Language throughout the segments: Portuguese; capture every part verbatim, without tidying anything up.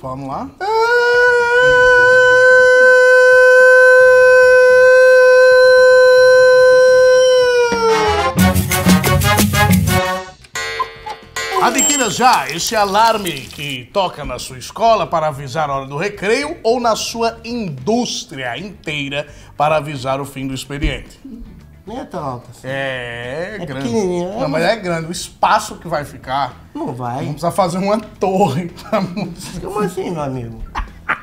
Vamos lá? Adquira já esse alarme que toca na sua escola para avisar a hora do recreio ou na sua indústria inteira para avisar o fim do expediente. Não é tanto assim. É, é grande. Pequenininho. Não, mas é grande. O espaço que vai ficar... Não vai. Vamos precisar fazer uma torre pra música. Como assim, meu amigo?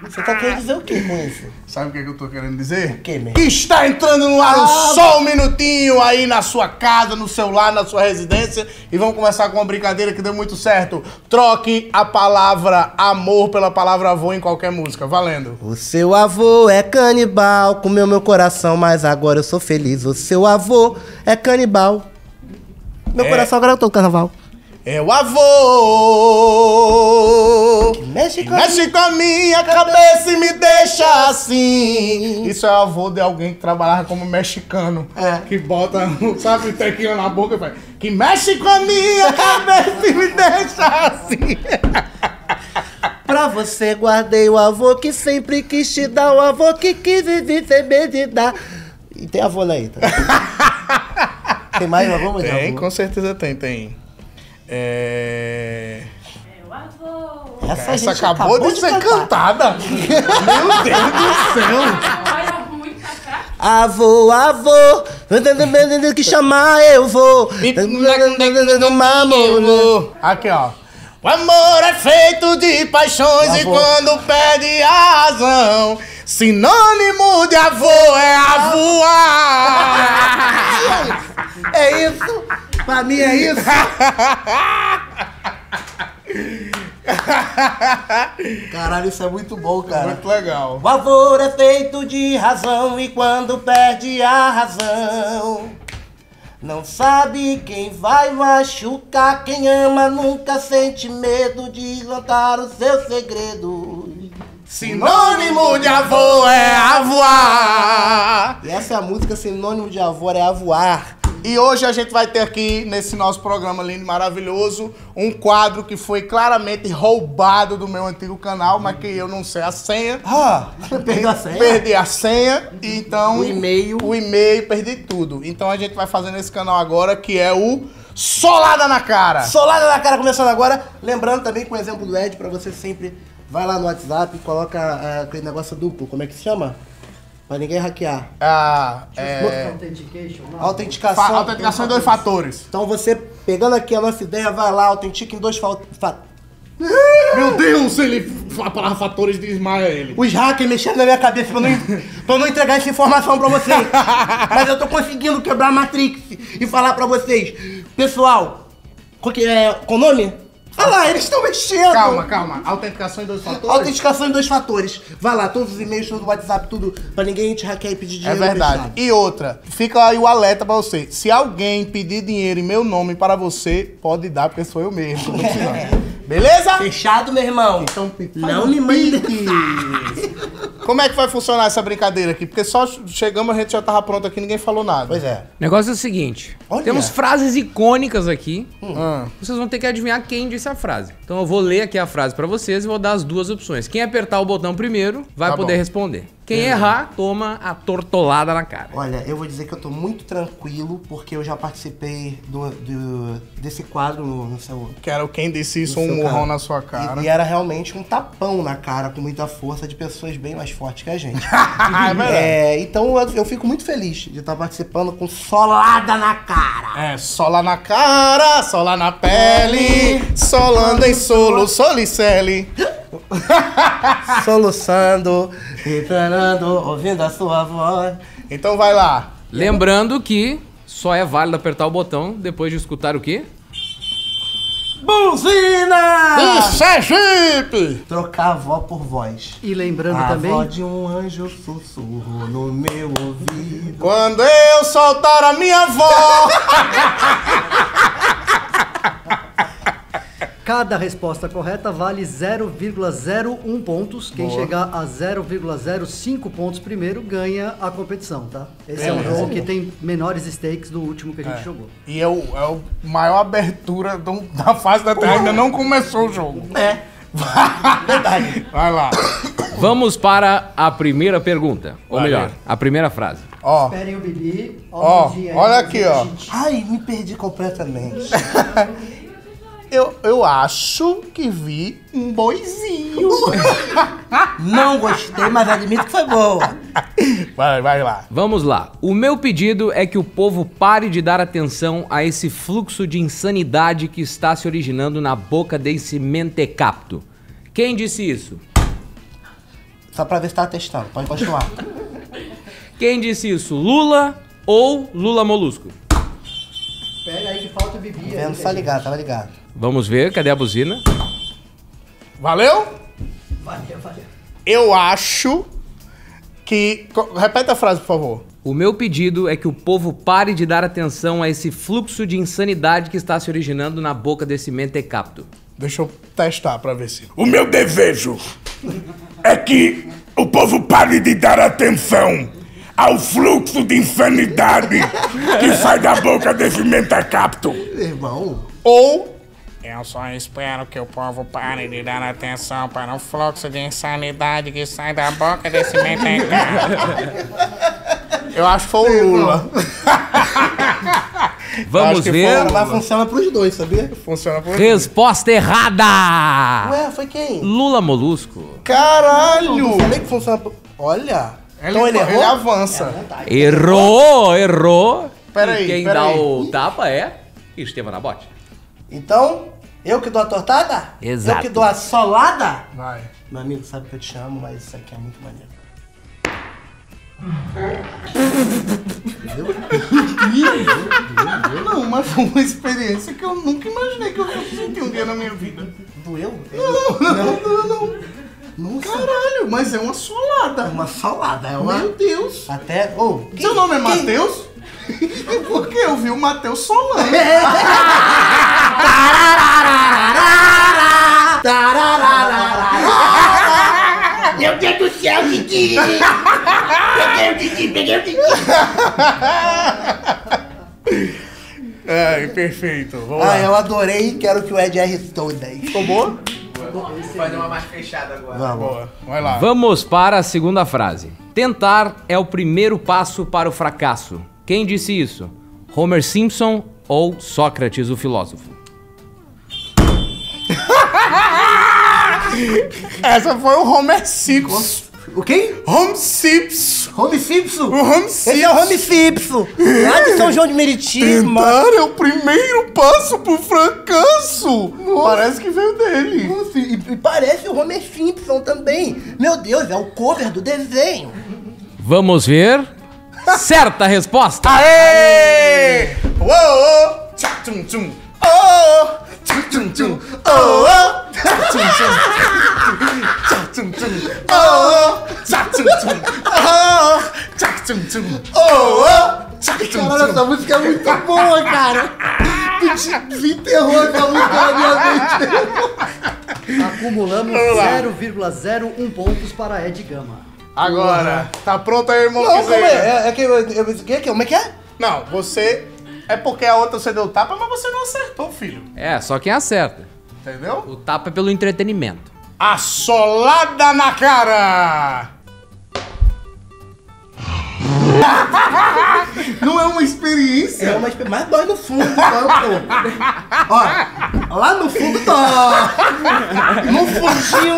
Você tá querendo dizer o que com isso? Sabe o que, é que eu tô querendo dizer? O que, mesmo? Está entrando no ar o ah, Só um Minutinho aí na sua casa, no seu lar, na sua residência. E vamos começar com uma brincadeira que deu muito certo. Troque a palavra amor pela palavra avô em qualquer música. Valendo. O seu avô é canibal, comeu meu coração, mas agora eu sou feliz. O seu avô é canibal. Meu é. coração agora eu tô no carnaval. É o avô que mexe com, que mexe com a minha cabeça e me deixa assim. Isso é o avô de alguém que trabalhava como mexicano. É. Que bota, sabe, o tequinho na boca e faz. Que mexe com a minha cabeça e me deixa assim. Pra você guardei o avô que sempre quis te dar. O avô que quis viver de dar. E tem avô lá aí, tá? Tem mais avô? Mas tem, avô. Com certeza tem, tem. É... Meu avô. Essa, Essa acabou, acabou de, de ser cantada. Meu Deus do céu. Avô, avô, que chamar eu vou. Aqui, ó. O amor é feito de paixões avô. E quando perde a razão, sinônimo de avô é avoar. É isso. Pra mim é isso. Caralho, isso é muito bom, cara. Muito legal. O amor é feito de razão e quando perde a razão, não sabe quem vai machucar. Quem ama nunca sente medo de contar o seu segredo. Sinônimo de avô é avoar. E essa música, sinônimo de avô é avoar. E hoje a gente vai ter aqui, nesse nosso programa lindo e maravilhoso, um quadro que foi claramente roubado do meu antigo canal, mas que eu não sei a senha. Ah, perdeu a senha? Perdi a senha, então... O e-mail. O e-mail, perdi tudo. Então a gente vai fazer nesse canal agora, que é o Solada na Cara. Solada na Cara começando agora. Lembrando também com o exemplo do Ed, pra você sempre... Vai lá no WhatsApp e coloca aquele negócio duplo, como é que se chama? Pra ninguém hackear. Ah, é... Autenticação. Fa autenticação em dois fatores. Então você, pegando aqui a nossa ideia, vai lá, autentica em dois fatores. Fa Meu Deus, ele... Para fatores desmaia ele. Os hackers mexendo na minha cabeça pra não, pra não entregar essa informação pra vocês. Mas eu tô conseguindo quebrar a Matrix e falar pra vocês. Pessoal, qual que é, qual o nome? Olha lá, eles estão mexendo! Calma, calma. Autenticação em dois fatores? Autenticação em dois fatores. Vai lá, todos os e-mails, todo o WhatsApp, tudo, pra ninguém te hackear e pedir dinheiro. É verdade. E outra, fica aí o alerta pra você. Se alguém pedir dinheiro em meu nome para você, pode dar, porque sou eu mesmo. Tô precisando. É. Beleza? Fechado, meu irmão. Então, não me mande. Como é que vai funcionar essa brincadeira aqui? Porque só chegamos, a gente já tava pronto aqui, ninguém falou nada. Pois é. O negócio é o seguinte. Olha. Temos frases icônicas aqui. Hum. Vocês vão ter que adivinhar quem disse a frase. Então eu vou ler aqui a frase pra vocês e vou dar as duas opções. Quem apertar o botão primeiro vai tá poder bom. responder. Quem é. errar, toma a tortolada na cara. Olha, eu vou dizer que eu tô muito tranquilo, porque eu já participei do, do, desse quadro no seu... Que era o Quem Disse Isso, um murrão na sua cara. E, e era realmente um tapão na cara, com muita força, de pessoas bem mais fortes que a gente. é, é, então eu, eu fico muito feliz de estar participando com solada na cara. É, sola na cara, sola na pele, solando em solo, solicele. Soluçando, retornando, ouvindo a sua voz. Então vai lá. Lembrando que só é válido apertar o botão depois de escutar o quê? Buzina! Isso é Jeep! Trocar a vó por voz. E lembrando a também... A voz de um anjo sussurro no meu ouvido. Quando eu soltar a minha vó... Cada resposta correta vale zero vírgula zero um pontos. Quem Boa. chegar a zero vírgula zero cinco pontos primeiro ganha a competição, tá? Esse é, é um jogo que tem menores stakes do último que a gente é. jogou. E é o, é o maior abertura do, da fase da Terra. Ainda não começou o jogo. É. Verdade. Vai lá. Vamos para a primeira pergunta. Ou Vai melhor, ver. a primeira frase. Ó. Esperem eu beber. Ó, ó olha aqui, ó. Ai, me perdi completamente. Eu, eu acho que vi um boizinho. Não gostei, mas admito que foi bom. Vai, vai lá. Vamos lá. O meu pedido é que o povo pare de dar atenção a esse fluxo de insanidade que está se originando na boca desse mentecapto. Quem disse isso? Só pra ver se tá testando. Pode continuar. Quem disse isso? Lula ou Lula Molusco? Pera aí que falta bebida. Vendo, tá ligado, tava ligado. Vamos ver, cadê a buzina? Valeu? Valeu, valeu. Eu acho que... Repete a frase, por favor. O meu pedido é que o povo pare de dar atenção a esse fluxo de insanidade que está se originando na boca desse mentecapto. Deixa eu testar pra ver se... O meu desejo é que o povo pare de dar atenção ao fluxo de insanidade que sai da boca desse mentecapto. Irmão... Ou... Eu só espero que o povo pare de dar atenção para o fluxo de insanidade que sai da boca desse mentecapto. Eu acho que foi o Lula. Vamos ver. Foi, lá funciona pros dois, sabia? Funciona pros dois. Resposta errada! Ué, foi quem? Lula Molusco. Caralho! Não sabia que funciona pro... Olha! Ele então ele, errou? Ele avança. É errou, errou. Peraí, quem pera dá aí. o tapa é Estevam Nabote. Então... Eu que dou a tortada? Exato. Eu que dou a solada? Vai. Meu amigo, sabe que eu te amo, mas isso aqui é muito maneiro. Doeu? Não, mas foi uma experiência que eu nunca imaginei que eu fosse sentir um dia na minha vida. Doeu? Não, não, não, não. Nossa. Caralho, mas é uma solada. Uma solada, é uma... Meu Deus. Até... Oh, quem, seu nome é quem... Mateus? Porque eu vi o Mateus Solano. Meu Deus do céu, Didi! Peguei o Didi, peguei o Didi! Ai, perfeito, vamos ah, lá. Eu adorei, quero que o Ed erre toda aí. Ficou bom? Vou fazer uma mais fechada agora. Tá boa. Vai lá. Vamos para a segunda frase. Tentar é o primeiro passo para o fracasso. Quem disse isso? Homer Simpson ou Sócrates, o filósofo? Essa foi o Homer Simpson. O quem? Homer Simpson. Homer Simpson? O Homer Simpson. Esse é o Homer Simpson. Lá de São João de Meriti. Tentar é o primeiro passo pro fracasso. Nossa. Parece que veio dele. Nossa, e, e parece o Homer Simpson também. Meu Deus, é o cover do desenho. Vamos ver... Certa resposta! Aê! Uou! Oh, tchá, tchum, tchum! Oh! Tchum, tchum, tchum! Oh! Tchá, tchum, tchum! Tchá, tchum, tchum! Oh! Tchá, tchum, tchum! Oh! Tchá, tchum, tchum! Oh! Tchá, tchum, tchum! Caralho, essa música é muito boa, cara! Tu desenterrou essa música na minha mente! Acumulamos zero vírgula zero um pontos para Ed Gama. Agora, tá pronto aí, irmão? Não, como é? É que eu... Como é que é? Não, você... É porque a outra você deu tapa, mas você não acertou, filho. É, só quem acerta. Entendeu? O tapa é pelo entretenimento. A solada na cara! Não é uma experiência? É uma experiência, mas dói no fundo, pô. Ó, lá no fundo tá... No fundinho,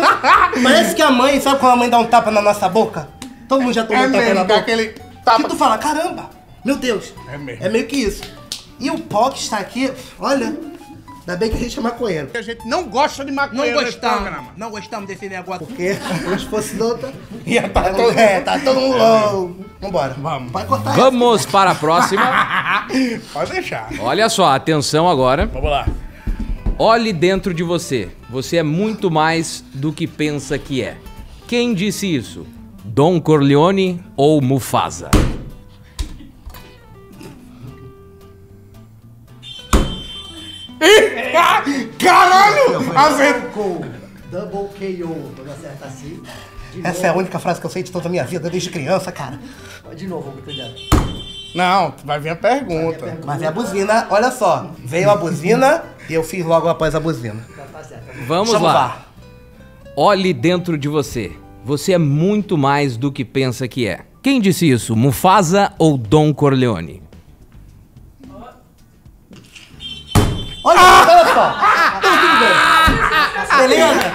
parece que a mãe, sabe quando a mãe dá um tapa na nossa boca? Todo mundo já tomou é um tapa mesmo, na boca. Aquele tapa. Que tu fala, caramba, meu Deus. É mesmo. É meio que isso. E o pó que está aqui, olha, ainda bem que a gente é maconheiro. A gente não gosta de maconheiro não gostamos, nesse programa. Não gostamos desse negócio. Porque se fosse doutor... Ia tá todo mundo... É, tá todo mundo... Vambora, vamos. Vai cortar Vamos essa. para a próxima. Pode deixar. Olha só, atenção agora. Vamos lá. Olhe dentro de você. Você é muito mais do que pensa que é. Quem disse isso? Dom Corleone ou Mufasa? Caralho! Acertou! Double K O. Quando acerta assim... Essa é a única frase que eu sei de toda a minha vida, desde criança, cara. De novo, muito obrigado. Não, vai vir a pergunta. pergunta. Mas é a buzina, olha só. Veio a buzina e eu fiz logo após a buzina. Vamos Chamo lá. Bar. Olhe dentro de você. Você é muito mais do que pensa que é. Quem disse isso, Mufasa ou Dom Corleone? Olha, olha só! Tudo bem! Beleza?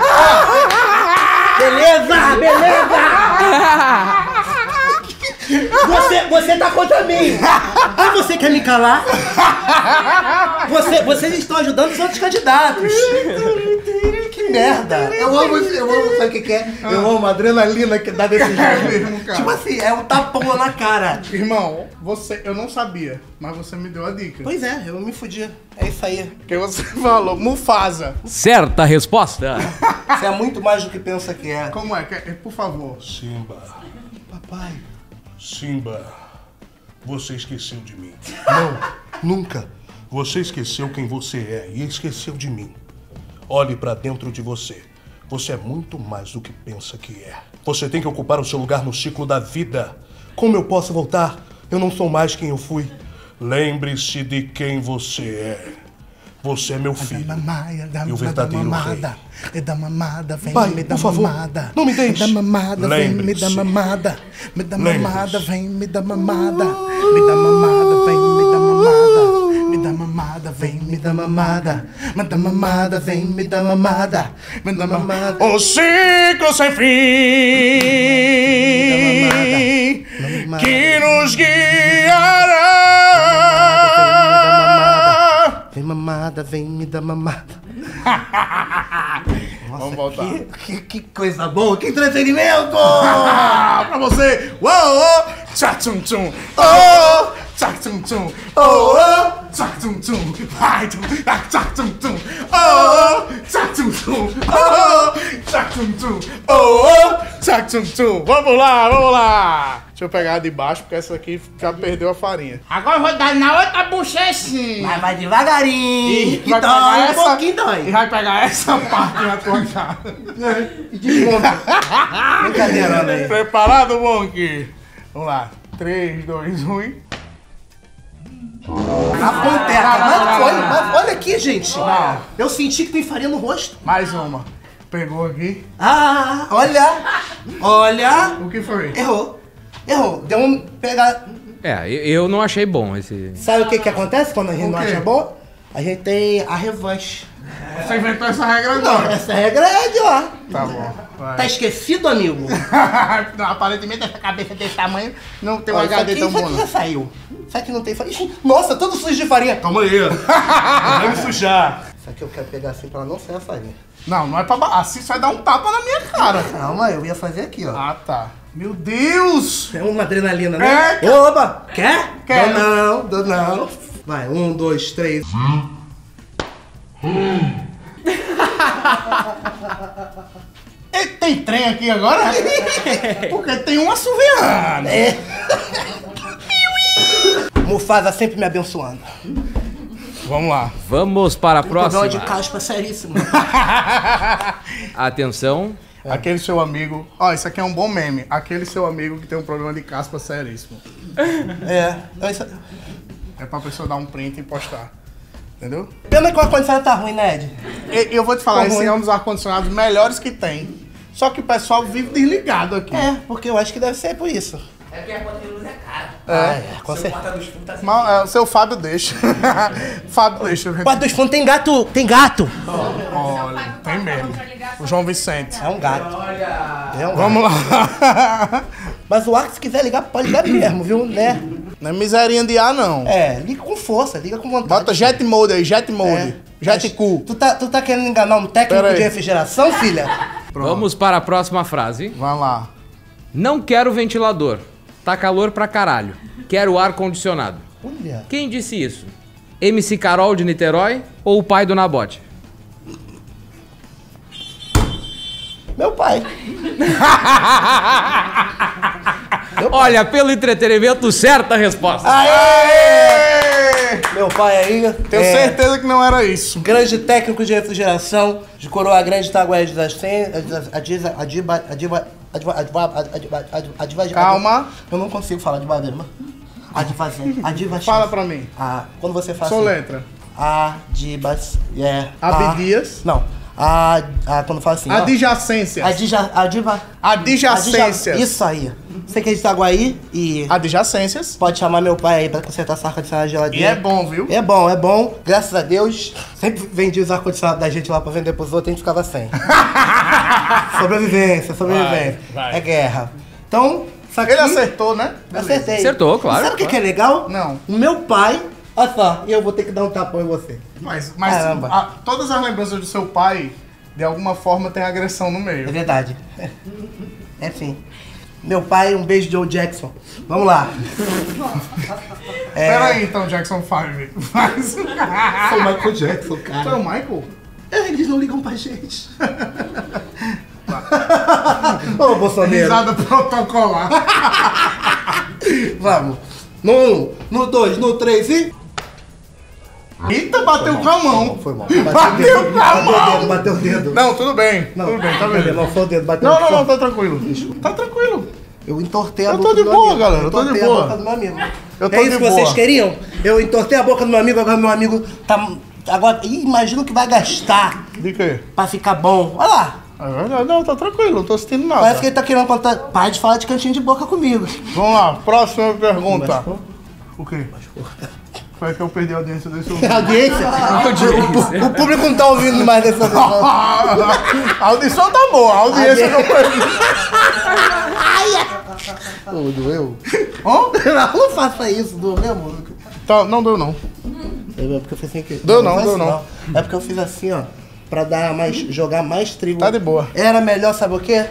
Beleza! Beleza! Você, você tá contra mim! Ah, você quer me calar? Você, vocês estão ajudando os outros candidatos! Que merda! Eu amo, eu amo, sabe o que, que é? Ah. Eu amo a adrenalina que dá desse jeito mesmo, cara. Tipo assim, é um tapão na cara. Irmão, você, eu não sabia, mas você me deu a dica. Pois é, eu me fudi. É isso aí. Porque você falou, Mufasa. Certa resposta! Você é muito mais do que pensa que é. Como é? Por favor. Simba. Papai. Simba, você esqueceu de mim. Não, nunca. Você esqueceu quem você é e esqueceu de mim. Olhe pra dentro de você. Você é muito mais do que pensa que é. Você tem que ocupar o seu lugar no ciclo da vida. Como eu posso voltar? Eu não sou mais quem eu fui. Lembre-se de quem você é. Você é meu filho e o verdadeiro rei. Pai, por favor, não me deixe. Lembre-se. Me dá mamada, me dá mamada, vem me dá mamada. Me dá mamada, vem me dá mamada. Me dá mamada, vem me dá mamada. Me dá mamada, vem me dá mamada. Me dá mamada. O ciclo sem fim que nos guiará. Vem mamada, vem me dar mamada. Nossa, vamos voltar. Que, que, que coisa boa, que entretenimento! Pra você! Uou, oh, oh, tchá, tchum, tchum! Oh, tchá, tchum, tchum! Oh, oh, tchá, tchum, tchum! Vai, tchum, tchá, tchum, tchum! Oh, oh, tchá, tchum, tchum! Oh, oh, tchá, tchum, tchum! Oh, oh, tchá, tchum, tchum! Vamos lá, vamos lá! Deixa eu pegar de baixo, porque essa aqui já perdeu a farinha. Agora eu vou dar na outra bochechinha. Mas vai devagarinho. Que dói, um pouquinho dói. E vai pegar essa parte na tua cara. Brincadeira, né? Preparado, Monk? Vamos lá. três, dois, um. A pantera. Ah, olha, olha, olha aqui, gente. Ah. Eu senti que tem farinha no rosto. Mais uma. Pegou aqui. Ah, olha. Olha. O que foi? Errou. Errou, deu um pegar. É, eu não achei bom esse. Sabe o que que acontece quando a gente não acha bom? A gente tem a revanche. É. Você inventou essa regra agora? Não, essa regra é de lá. Tá bom. Vai. Tá esquecido, amigo? Não, aparentemente essa cabeça desse tamanho não tem um H D tão bom. Isso aqui já saiu. Isso aqui não tem farinha. Nossa, todo sujo de farinha. Calma aí. Vai me sujar. Isso aqui eu quero pegar assim pra não sair a farinha. Não, não é pra... Assim só vai dar um tapa na minha cara. Calma, eu ia fazer aqui, ó. Ah, tá. Meu Deus! É uma adrenalina, né? É. Oba! Quer? Quer? Não, não, não. Vai, um, dois, três. Hum. Hum. E tem trem aqui agora? Porque tem um assoviando. É. Mufasa sempre me abençoando. Vamos lá. Vamos para a próxima. Problema de caspa seríssimo. Atenção. É. Aquele seu amigo... Ó, oh, isso aqui é um bom meme. Aquele seu amigo que tem um problema de caspa seríssimo. É. Isso... É pra pessoa dar um print e postar. Entendeu? Pena que o ar-condicionado tá ruim, né, Ed? E, eu vou te falar, tá esse ruim. É um dos ar-condicionados melhores que tem. Só que o pessoal vive desligado aqui. É, porque eu acho que deve ser por isso. É porque a conta de luz é cara. É, ah, é com certeza. Porta dos Fundos tá sem... Mas, é, o seu Fábio deixa. Fábio deixa. Porta dos Fundos tem gato, tem gato. Olha, oh, oh, tem mesmo. O João Vicente. É um gato. Olha. É um gato. Vamos lá. Mas o ar, se quiser ligar, pode ligar mesmo, viu? Né? Não é miserinha de ar, não. É, liga com força, liga com vontade. Bota jet mode aí, jet mode. É. Jet cool. Tu tá, tu tá querendo enganar um técnico de refrigeração, filha? Pronto. Vamos para a próxima frase. Vai lá. Não quero ventilador. Tá calor pra caralho. Quero ar condicionado. Olha. Quem disse isso? M C Carol de Niterói ou o pai do Nabote? Meu pai. Meu pai. Olha, pelo entretenimento, certa resposta. Aê! Aê! Meu pai aí... Tenho é, certeza que não era isso. Grande técnico de refrigeração, de Coroa Grande, Itaguaí das Adiva... Calma. Eu não consigo falar de baderma. Adiva... Adiva... Fala pra mim. Ah, quando você fala assim... Soletra. Adiba... É... Abdias. Não. a, a quando fala assim... Adjacências. Adja, adja, Adjacências. Adja, isso aí. Você quer de Itaguaí e... Adjacências. Pode chamar meu pai aí pra consertar essa ar-condicionado geladeira. E é bom, viu? É bom, é bom. Graças a Deus. Sempre vendi os ar-condicionados da gente lá pra vender pros outros e a gente ficava sem. Sobrevivência, sobrevivência. Vai, vai. É guerra. Então... Só que ele acertou, né? Beleza. Acertei. Acertou, claro. E sabe o que, claro. que é legal? Não. O meu pai... Olha só, eu vou ter que dar um tapão em você. Mas, mas a, todas as lembranças do seu pai, de alguma forma, tem agressão no meio. É verdade. É sim. Meu pai, um beijo de Joe Jackson. Vamos lá. é... Peraí, então, Jackson cinco. Faz o cara. Foi o Michael Jackson, cara. Foi o Michael? Eles não ligam pra gente. Ô, Bolsonaro. Risada protocolar. Vamos. No um, no dois, no três e... Eita, bateu com a mão. Foi mal. Bateu, bateu com a mão. Bateu o dedo. Não, tudo bem. Não, tudo bem, tá vendo? Não, foi o dedo. Bateu não, não, não, tá tranquilo. Tá tranquilo. Eu entortei a boca do meu amigo. Eu tô de boa, galera. Eu tô de boa. Eu entortei a boca do meu amigo. Eu tô de boa. É isso que vocês queriam? Eu entortei a boca do meu amigo, agora meu amigo tá... Agora, imagina o que vai gastar. De quê? Pra ficar bom. Olha lá. Não, tá tranquilo, não tô sentindo nada. Parece que ele tá querendo contar. Para de falar de cantinho de boca comigo. Vamos lá, próxima pergunta. Machucou? O quê? Machucou. Foi que eu perdi a audiência desse ouvinte. A audiência? O, o, o público não tá ouvindo mais dessa vez. A audição tá boa, a audiência não perdi. Ai, oh, doeu? Hã? Não faça isso, doeu, mano. Tá, não deu não. É porque eu fiz assim aqui. Deu não, não deu não. não. É porque eu fiz assim, ó. Pra dar mais, jogar mais trigo. Tá de boa. Era melhor, sabe o quê?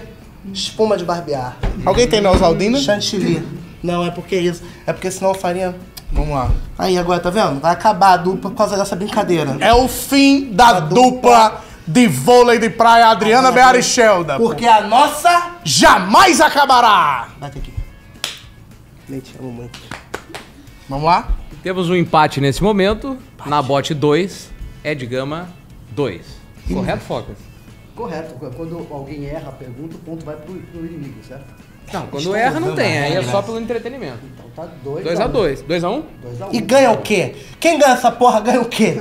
Espuma de barbear. Alguém tem Neosaldina? Chantilly. Não, é porque isso. É porque senão a farinha... Vamos lá. Aí, agora, tá vendo? Vai acabar a dupla por causa dessa brincadeira. É o fim da dupla, dupla de vôlei de praia Adriana Beara e Shelda. Porque a nossa... Jamais acabará! Bate aqui. Leite, amo muito. Vamos lá? Temos um empate nesse momento. Empate. Nabote dois, Ed Gama dois. Correto, Focas? Correto. Quando alguém erra a pergunta, o ponto vai pro, pro inimigo, certo? Não, quando Estou erra não tem, aí é só pelo entretenimento. Então tá dois a dois. dois a um? dois a um. E ganha o quê? Quem ganha essa porra ganha o quê?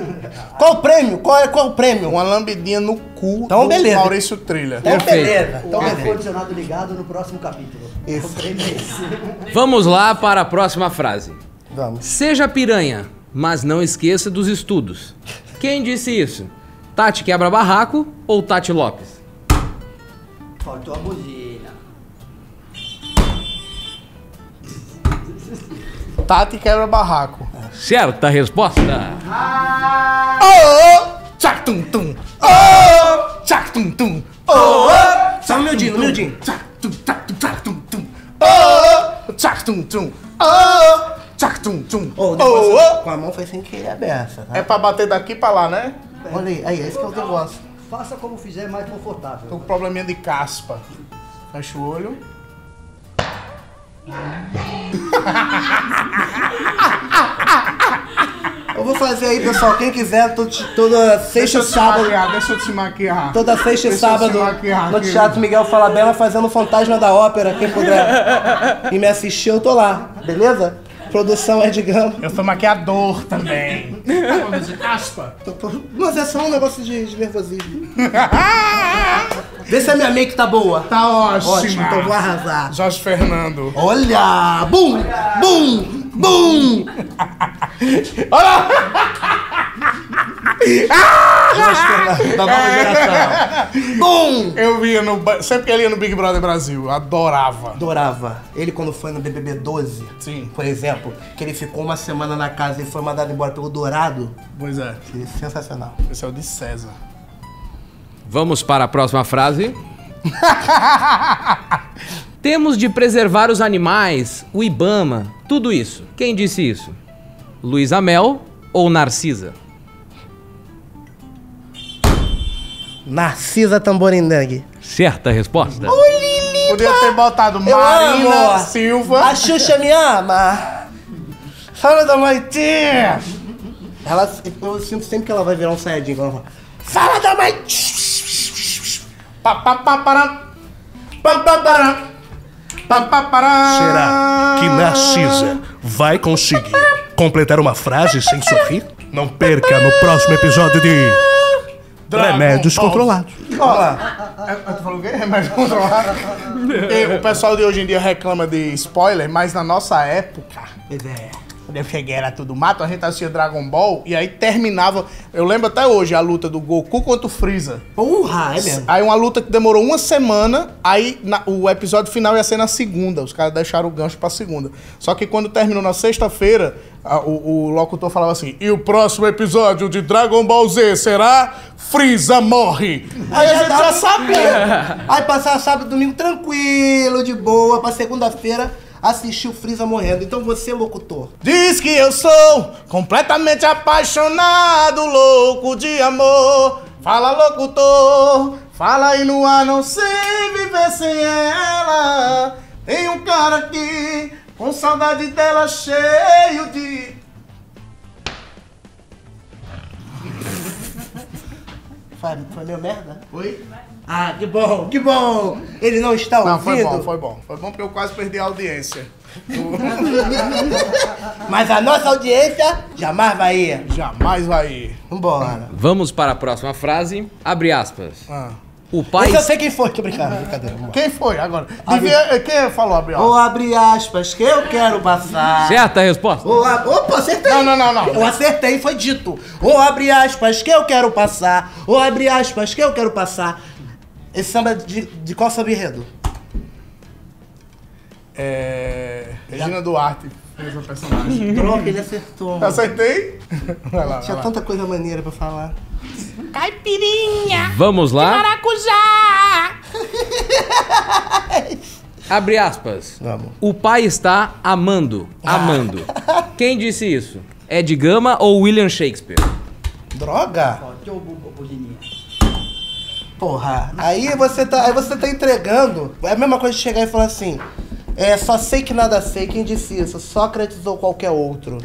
Qual o prêmio? Qual é qual o prêmio? Uma lambidinha no cu então, do beleza. Maurício Trilha. Então Perfeito. beleza. Então é condicionado ligado no próximo capítulo. Isso. Isso. Vamos lá para a próxima frase. Vamos. Seja piranha, mas não esqueça dos estudos. Quem disse isso? Tati Quebra Barraco ou Tati Lopes? Faltou a buzina. Tati Quebra Barraco. Certa resposta. Ah. Oh, oh, tchac tum tum. Oh, tchac tum tum. Oh, oh. Só o meu din, o meu din. Tchac tum tchac tum tchac tum tum. Oh, tchac tum tum. Oh, tchac tum tum. Oh, oh. Com a mão foi sem querer aberta. É pra bater daqui pra lá, né? Olha aí, aí, esse que é o negócio. Faça como fizer mais confortável. Tô com probleminha de caspa. Fecha o olho. Eu vou fazer aí, pessoal. Quem quiser, tô, toda sexta e sábado. Maquiar, deixa eu te maquiar. Toda sexta e sábado maquiar, no Teatro Miguel Falabella fazendo Fantasma da Ópera. Quem puder e me assistir, eu tô lá, beleza? Produção é de Gama. Eu sou maquiador também. De caspa. Mas é só um negócio de, de nervosismo. Vê se a minha make tá boa. Tá ótima. Ótimo, então vou arrasar. Jorge Fernando. Olha! Bum! Olha. Bum! Bum! Olha! Jorge Fernando, da nova geração. Bum! Eu via no... Sempre que ele ia no Big Brother Brasil, adorava. Adorava. Ele quando foi no B B B doze, sim, por exemplo, que ele ficou uma semana na casa e foi mandado embora pelo Dourado. Pois é. Que sensacional. Esse é o de César. Vamos para a próxima frase. Temos de preservar os animais, o Ibama, tudo isso. Quem disse isso? Luísa Mel ou Narcisa? Narcisa Tamborindangue. Certa resposta. Ô, Lilica. Podia ter botado eu Marina amo. Silva. A Xuxa me ama. Fala da Maitinha. Ela, eu sinto sempre que ela vai virar um saiyajin. Ela fala, fala da Maitinha. Papapapara. Papapara. Papapara. Será que Narcisa vai conseguir completar uma frase sem sorrir? Não perca no próximo episódio de... Remédios controlados. Olha, eu tô falando o quê? Remédios controlados. O pessoal de hoje em dia reclama de spoiler, mas na nossa época, quando eu cheguei era tudo mato, a gente assistia Dragon Ball e aí terminava. Eu lembro até hoje a luta do Goku contra o Freeza. Porra, é mesmo? Aí uma luta que demorou uma semana, aí na, o episódio final ia ser na segunda. Os caras deixaram o gancho pra segunda. Só que quando terminou na sexta-feira, o, o locutor falava assim: e o próximo episódio de Dragon Ball Z será Freeza morre. Aí, aí a gente já, já sabia. Aí passava sábado, domingo tranquilo, de boa, pra segunda-feira assistir o Freeza morrendo. Então você, locutor, diz que eu sou completamente apaixonado, louco de amor. Fala, locutor, fala aí no ar, não sei viver sem ela. Tem um cara aqui com saudade dela, cheio de... Foi, foi meio merda? Oi? Ah, que bom, que bom! Ele não está ouvindo? Não, foi bom, foi bom. Foi bom porque eu quase perdi a audiência. Mas a nossa audiência jamais vai ir. Jamais vai ir. Vambora. Vamos para a próxima frase. Abre aspas. Ah. O pai... Mas eu sei quem foi, tô brincando. Quem foi agora? Devia... Quem falou abre aspas? Ou abre aspas, que eu quero passar. Certa a resposta. Ou a... Opa, acertei. Não, não, não, não. Eu acertei, foi dito. Ou abre aspas, que eu quero passar. Ou abre aspas, que eu quero passar. Esse samba de, de qual samba enredo? É... Regina Duarte fez o personagem. Droga, ele acertou. Acertei? Vai lá, tinha vai tanta lá. Coisa maneira pra falar. Caipirinha! Vamos lá! Maracujá! Abre aspas. Vamos. O pai está amando. Amando. Ah. Quem disse isso? Ed Gama ou William Shakespeare? Droga! Porra, aí você tá, aí você tá entregando. É a mesma coisa de chegar e falar assim: é, só sei que nada sei, quem disse isso? Sócrates ou qualquer outro.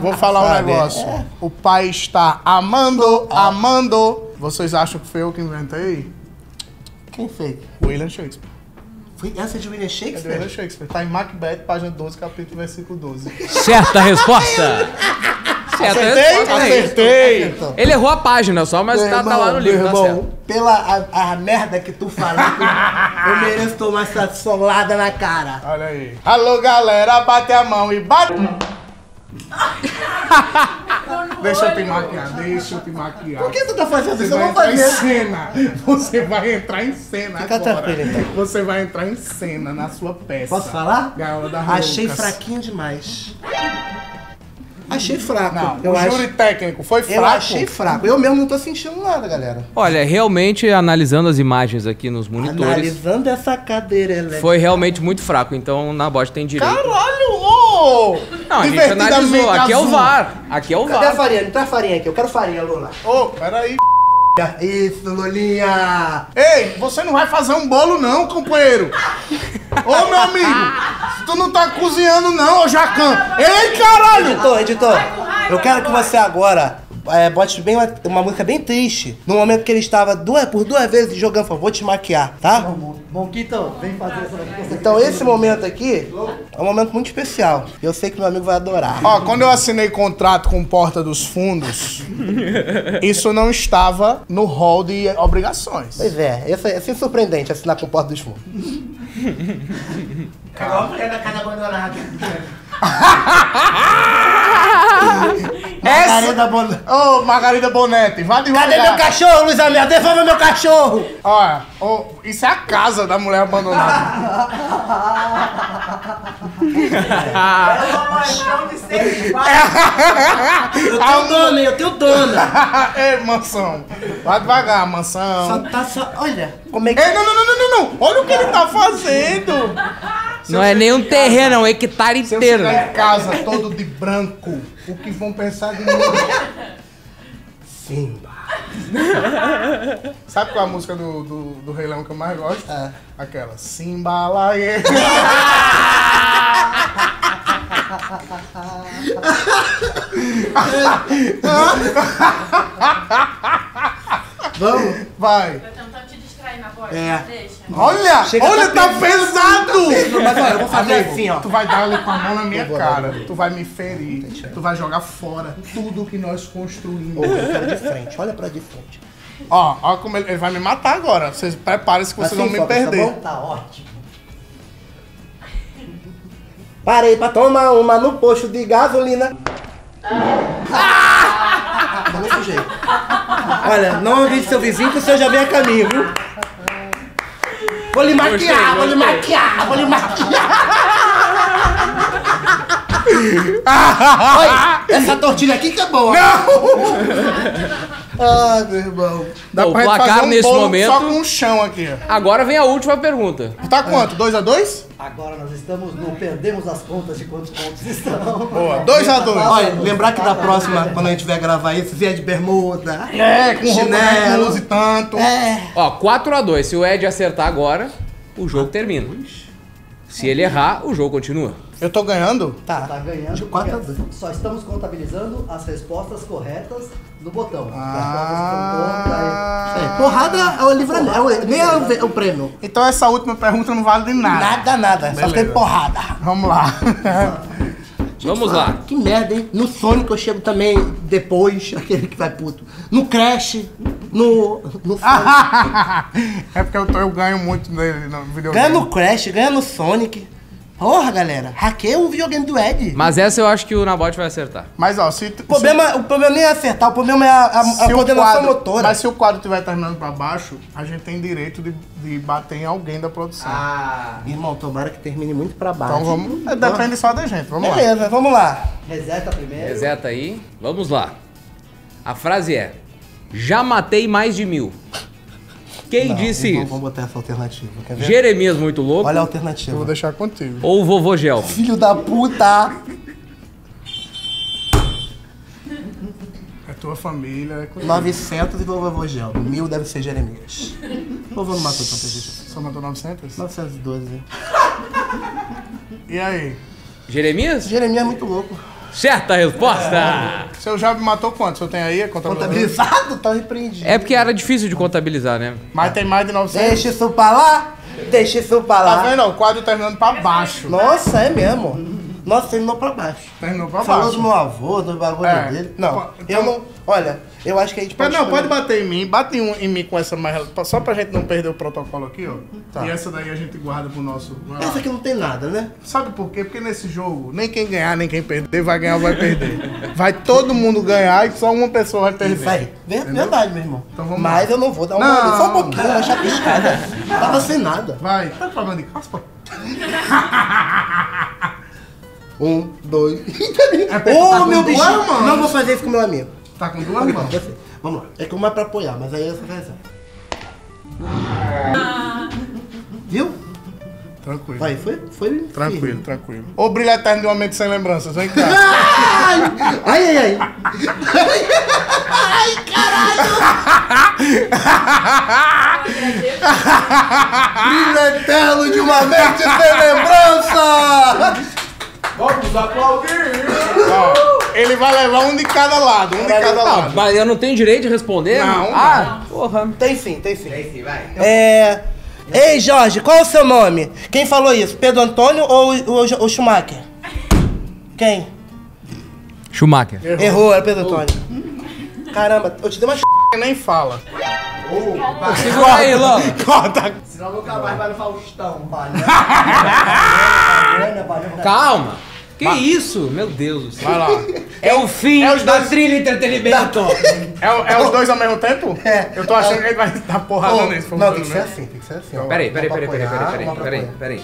Vou falar Sabe? um negócio. É. O pai está amando, amando. Vocês acham que foi eu que inventei? Quem foi? William Shakespeare. Foi essa de William Shakespeare? É de William Shakespeare. Tá em Macbeth, página doze, capítulo versículo doze. Certa resposta! Acertei? Acertei! Ele errou a página só, mas tá, irmão, tá lá no livro, irmão, tá certo. Pela a, a merda que tu falaste, eu mereço tomar essa solada na cara. Olha aí. Alô, galera, bate a mão e bate... Deixa eu te maquiar, deixa eu te maquiar. Por que tu tá fazendo isso? Eu vou fazer. Cena. Você vai entrar em cena Fica agora. Você vai entrar em cena na sua peça. Posso falar? Achei fraquinho demais. Achei fraco. Não, eu o acho... júri técnico foi fraco? Eu achei fraco. Eu mesmo não tô sentindo nada, galera. Olha, realmente, analisando as imagens aqui nos monitores... Analisando essa cadeira elétrica. Foi realmente muito fraco, então na Nabote tem direito. Caralho, ô! Não, a gente analisou. Aqui é o V A R. Aqui é o V A R. Cadê a farinha? Não tá a farinha aqui. Eu quero farinha, Lula. Ô, peraí. Isso, Lulinha. Ei, você não vai fazer um bolo não, companheiro. Ô, meu amigo, tu não tá cozinhando não, ô Jacan. Ei, caralho. Editor, editor, eu quero que você agora é, bote bem uma, uma música bem triste. No momento que ele estava duas, por duas vezes jogando, falou, vou te maquiar, tá? Bom, então, vem fazer essa música. Então esse momento aqui é um momento muito especial. Eu sei que meu amigo vai adorar. Ó, quando eu assinei contrato com Porta dos Fundos, isso não estava no hall de obrigações. Pois é, isso é, assim, surpreendente assinar com Porta dos Fundos. Calma, mulher da casa abandonada. Margarida Bonetti. Ô, oh, Margarida Bonetti, vai devagar. Cadê meu cachorro, Luísa Mel? Devolve meu cachorro! Olha, oh, isso é a casa da mulher abandonada. É uma mansão de seis quartos. Eu tenho dona, eu tenho dona. Ei, mansão. Vai devagar, mansão. Só tá só. Olha, como é que. Ei, não, não, não, não, não, não. Olha o que ele tá fazendo. Se não é nem um terreno, é um hectare inteiro. Se eu chegar em casa todo de branco, o que vão pensar de mim? Simba. Sabe qual é a música do, do, do Rei Leão que eu mais gosto? É. Aquela. Simba lá e... Vamos? Vai. É. Deixa. Olha, Chega olha, tá, tá pesado! pesado. Mas olha, eu vou fazer Amigo, assim, ó. Tu vai dar ali com a mão na minha cara, tu vai me ferir, tu vai jogar fora tudo que nós construímos. Olha pra de frente, olha pra de frente. Ó, ó como ele, ele vai me matar agora. Vocês preparem-se que vocês vão me perder. Tá ótimo. Parei pra tomar uma no posto de gasolina. Ah! Ah! Não fugei. Olha, não avise seu vizinho que o senhor já vem a caminho, viu? Vou lhe maquiar, gostei, gostei. vou lhe maquiar, vou lhe maquiar. Olha, essa tortilha aqui que é boa. Não! Ah, meu irmão. Dá Bom, pra gente fazer um nesse bolo momento. Só com um chão aqui. Agora vem a última pergunta. Tá quanto? dois a dois? Agora nós estamos no... Perdemos as contas de quantos pontos estão. Boa, dois a dois. Olha, lembrar que da próxima, quando a gente vier gravar isso, vier de bermuda. É, com chinelo, use tanto. É. Ó, quatro a dois. Se o Ed acertar agora, o jogo termina. Se ele errar, o jogo continua. Eu tô ganhando? Tá, tá ganhando. De quatro a dois. Só estamos contabilizando as respostas corretas no botão. Ah, é, porrada é livramento, nem é o prêmio. Então essa última pergunta não vale de nada. Nada, nada. Beleza. Só tem porrada. Vamos lá. Gente, Vamos lá. Que merda, hein? No Sonic eu chego também depois, aquele que vai puto. No Crash, no... no é porque eu, tô, eu ganho muito nele no videogame. Ganha no Crash, ganha no Sonic. Porra, galera, hackeia o videogame do Ed. Mas essa eu acho que o Nabote vai acertar. Mas ó, se... O problema, se... O problema nem é acertar, o problema é a, a, a coordenação quadro, motora. Mas se o quadro estiver terminando pra baixo, a gente tem direito de, de bater em alguém da produção. Ah, irmão, tomara que termine muito pra baixo. Então vamos... Hum, depende só da gente, vamos Beleza, lá. Beleza, vamos lá. Reseta primeiro. Reseta aí, vamos lá. A frase é... Já matei mais de mil. Quem não, disse isso? Não vou botar essa alternativa, quer ver? Jeremias muito louco. Olha a alternativa. Eu vou deixar contigo. Ou Vovô Gel. Filho da puta! É tua família. É novecentos e Vovô Gel. Mil deve ser Jeremias. Vovô não matou tanta gente. Só matou novecentos? novecentos e doze. E aí? Jeremias? Jeremias muito louco. Certa resposta! É. O seu já me matou quanto? O senhor tem aí? Contabilizado? Contabilizado? Tá repreendido. É porque era difícil de contabilizar, né? Mas tem mais de novecentos. Deixa isso pra lá! Deixa isso pra lá! Tá vendo? O quadro terminando pra baixo. Nossa, é mesmo? Nossa, terminou pra baixo. Terminou pra Falou baixo. Falou do meu avô, do bagulho é. dele. Não, então... eu não... Olha, eu acho que a gente pode... Não, pode bater em mim. Bate em mim com essa mais... Só pra gente não perder o protocolo aqui, ó. Tá. E essa daí a gente guarda pro nosso... Essa aqui não tem nada, né? Sabe por quê? Porque nesse jogo, nem quem ganhar, nem quem perder, vai ganhar ou vai perder. Vai todo mundo ganhar e só uma pessoa vai perder. Isso aí. Entendeu? Verdade, meu irmão. Então vamos Mas lá. eu não vou dar uma... Não, só um pouquinho, eu achar piscada. Tava sem nada. Vai. Tá falando de caspa? Um, dois... Ô, oh, meu bicho! Mano. Não vou fazer isso com meu amigo. Tá com duas mãos? Vamos lá. É que uma é pra apoiar, mas aí essa vai ah. Viu? Tranquilo. Aí, foi, foi Tranquilo, firme. tranquilo. Ou brilho eterno de uma mente sem lembranças, vem cá. Ai, ai, ai. Ai, caralho. Brilho eterno de uma mente sem lembranças. Vamos aplaudir! Ó, ele vai levar um de cada lado, um de cada não, lado. Mas eu não tenho direito de responder? Não, Ah, não. porra. Tem sim, tem sim. Tem sim, vai. É... Ei, Jorge, qual é o seu nome? Quem falou isso? Pedro Antônio ou o, o, o Schumacher? Quem? Schumacher. Errou, Errou era Pedro Antônio. Oh. Caramba, eu te dei uma ch... nem fala. Oh, vai. Segura aí, Lô. Corta. Senão nunca mais vai no Faustão, palhaço. Calma. Que Mas... isso? Meu Deus do céu. Vai lá. É o fim é os da dois... trilha entretenimento. É, é os dois ao mesmo tempo? É. Eu tô achando é. que ele vai dar porrada oh, nesse. Não, tem que ser assim, tem que ser assim. Peraí, peraí, peraí, peraí, peraí, peraí, peraí.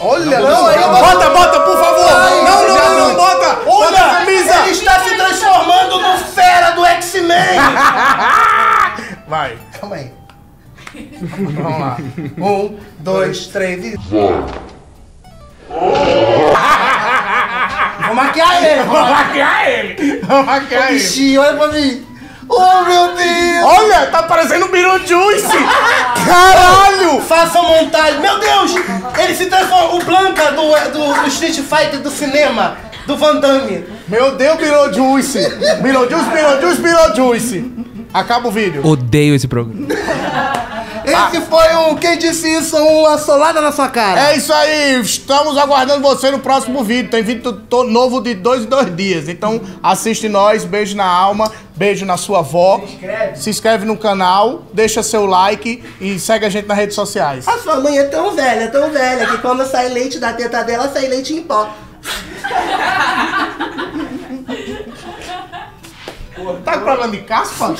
Olha, não, não, não, bota, bota, por favor. Ai, não, não, não, não, não, bota. Olha, bota a camisa. Ele está se transformando no fera do X-Men. Vai. Calma aí. Vamos lá. Um, dois, três e... Vou maquiar ele! Vou maquiar ele! Vou maquiar ele! Bichinho, olha pra mim! Oh, meu Deus! Olha, tá parecendo um Biro Juice! Caralho! Faça montagem! Meu Deus! Ele se transformou... O Blanca do, do, do Street Fighter do cinema, do Van Damme! Meu Deus, Biro Juice! Biro Juice, Biro Juice, Biro Juice! Acaba o vídeo! Odeio esse programa! Esse foi um Quem Disse Isso, uma solada na sua cara. É isso aí, estamos aguardando você no próximo vídeo. Tem vídeo novo de dois em dois dias. Então assiste nós, beijo na alma, beijo na sua avó. Se inscreve. Se inscreve no canal, deixa seu like e segue a gente nas redes sociais. A sua mãe é tão velha, tão velha, que quando sai leite da teta dela, sai leite em pó. Tá com problema de caspa?